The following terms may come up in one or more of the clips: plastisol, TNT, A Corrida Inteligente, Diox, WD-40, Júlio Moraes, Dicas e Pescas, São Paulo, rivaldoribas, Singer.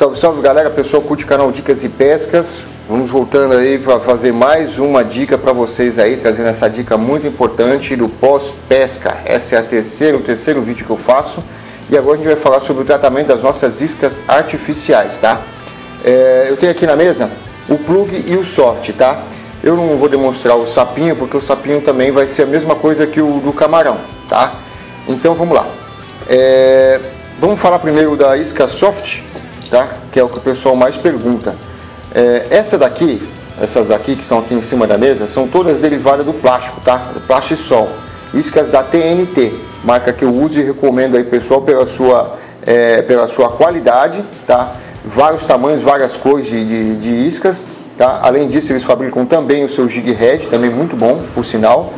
Salve, salve galera, pessoal curte o canal Dicas e Pescas. Vamos voltando aí para fazer mais uma dica para vocês aí, trazendo essa dica muito importante do pós-pesca. Essa é a terceiro vídeo que eu faço e agora a gente vai falar sobre o tratamento das nossas iscas artificiais, tá? Eu tenho aqui na mesa o plug e o soft, tá? Eu não vou demonstrar o sapinho porque o sapinho também vai ser a mesma coisa que o do camarão, tá? Então vamos lá. Vamos falar primeiro da isca soft, tá? Que é o que o pessoal mais pergunta. Essas daqui que estão aqui em cima da mesa são todas derivadas do plástico, tá? Do plástico e sol. Iscas da TNT, marca que eu uso e recomendo aí pessoal pela sua qualidade, tá? Vários tamanhos, várias cores de iscas, tá? Além disso eles fabricam também o seu jig head, também muito bom, por sinal.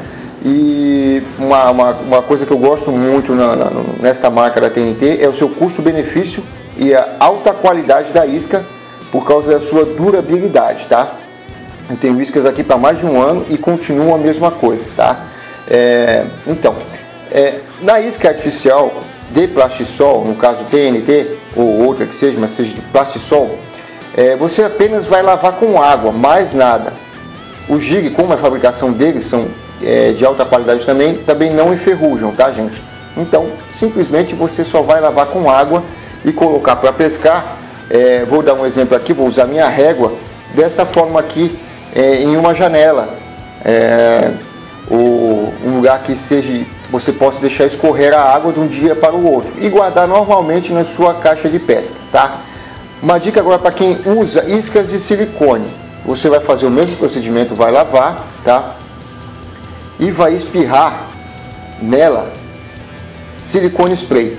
E uma coisa que eu gosto muito nesta marca da TNT é o seu custo-benefício e a alta qualidade da isca por causa da sua durabilidade, tá? Eu tenho iscas aqui para mais de um ano e continuam a mesma coisa, tá? Na isca artificial de plastisol, no caso TNT ou outra que seja, mas seja de plastisol, você apenas vai lavar com água, mais nada. O jig, como a fabricação deles são de alta qualidade também não enferrujam, tá gente? Então simplesmente você só vai lavar com água e colocar para pescar. Vou dar um exemplo aqui, vou usar minha régua dessa forma aqui em uma janela, ou um lugar que seja você possa deixar escorrer a água de um dia para o outro e guardar normalmente na sua caixa de pesca, tá? Uma dica agora para quem usa iscas de silicone: você vai fazer o mesmo procedimento, vai lavar, tá? E vai espirrar nela silicone spray.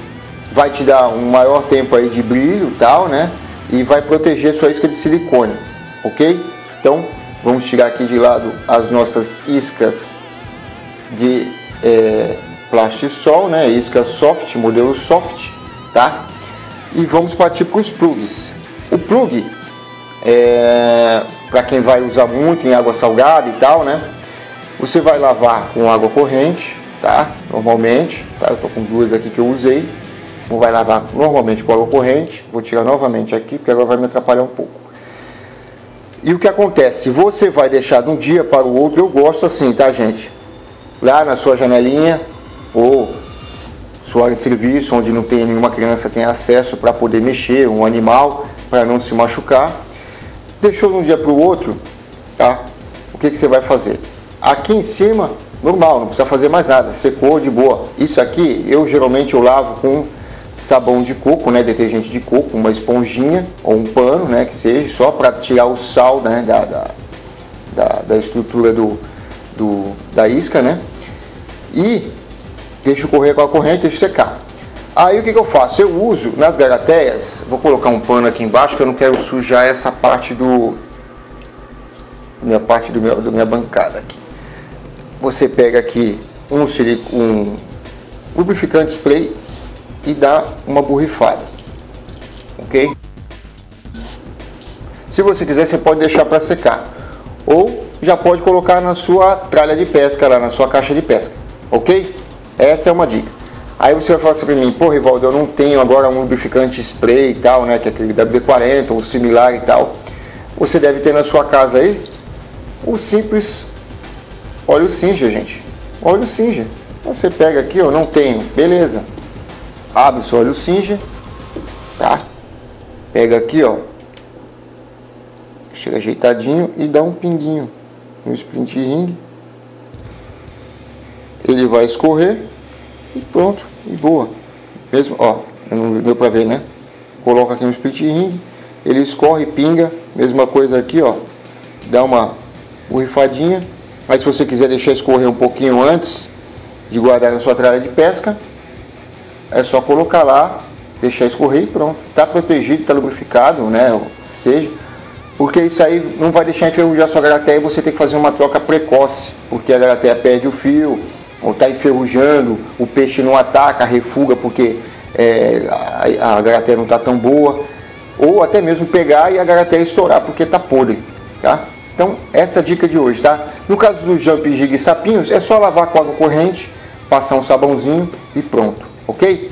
Vai te dar um maior tempo aí de brilho, tal, né? E vai proteger sua isca de silicone, ok? Então vamos tirar aqui de lado as nossas iscas de plastisol, né? Isca soft, modelo soft, tá? E vamos partir para os plugs. O plug, para quem vai usar muito em água salgada e tal, né? Você vai lavar com água corrente, tá? Normalmente, tá? Eu tô com duas aqui que eu usei. Não vai lavar normalmente com água corrente. Vou tirar novamente aqui, porque agora vai me atrapalhar um pouco. E o que acontece? Você vai deixar de um dia para o outro. Eu gosto assim, tá, gente? Lá na sua janelinha ou sua área de serviço, onde não tem nenhuma criança tem acesso para poder mexer, um animal, para não se machucar. Deixou de um dia para o outro, tá? O que você vai fazer? Aqui em cima, normal, não precisa fazer mais nada, secou de boa. Isso aqui, eu geralmente lavo com sabão de coco, né, detergente de coco, uma esponjinha ou um pano, né, que seja, só para tirar o sal, né, da estrutura da isca, né, e deixo correr com a corrente, deixo secar. Aí o que eu faço? Eu uso nas garateias, vou colocar um pano aqui embaixo, que eu não quero sujar essa parte da minha bancada aqui. Você pega aqui um lubrificante spray e dá uma borrifada, ok? Se você quiser, você pode deixar para secar ou já pode colocar na sua tralha de pesca, lá na sua caixa de pesca, ok? Essa é uma dica. Aí você vai falar assim para mim: pô, Rivaldo, eu não tenho agora um lubrificante spray e tal, né, que é aquele WD-40 ou similar e tal. Você deve ter na sua casa aí o simples óleo Singer, gente. Óleo Singer. Você pega aqui, ó, não tenho, beleza. Abre seu óleo Singer, tá? Pega aqui, ó. Chega ajeitadinho e dá um pinguinho no splint ring. Ele vai escorrer e pronto, e boa. Mesmo, ó, não deu pra ver, né? Coloca aqui no splint ring, ele escorre, pinga. Mesma coisa aqui, ó, dá uma borrifadinha. Mas se você quiser deixar escorrer um pouquinho antes de guardar na sua tralha de pesca, é só colocar lá, deixar escorrer e pronto. Tá protegido, tá lubrificado, né, ou que seja. Porque isso aí não vai deixar enferrujar a sua garateia e você tem que fazer uma troca precoce, porque a garateia perde o fio, ou tá enferrujando, o peixe não ataca, refuga porque a garateia não tá tão boa. Ou até mesmo pegar e a garateia estourar porque tá podre, tá? Então essa é a dica de hoje, tá? No caso do jump, jig e sapinhos, é só lavar com água corrente, passar um sabãozinho e pronto, ok?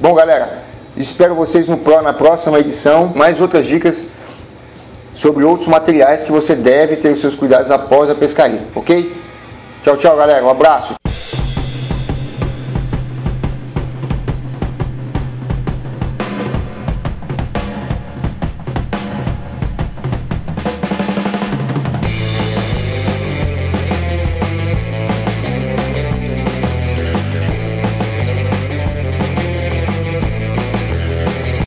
Bom galera, Espero vocês na próxima edição. Mais outras dicas sobre outros materiais que você deve ter os seus cuidados após a pescaria, ok? Tchau, tchau, galera. Um abraço.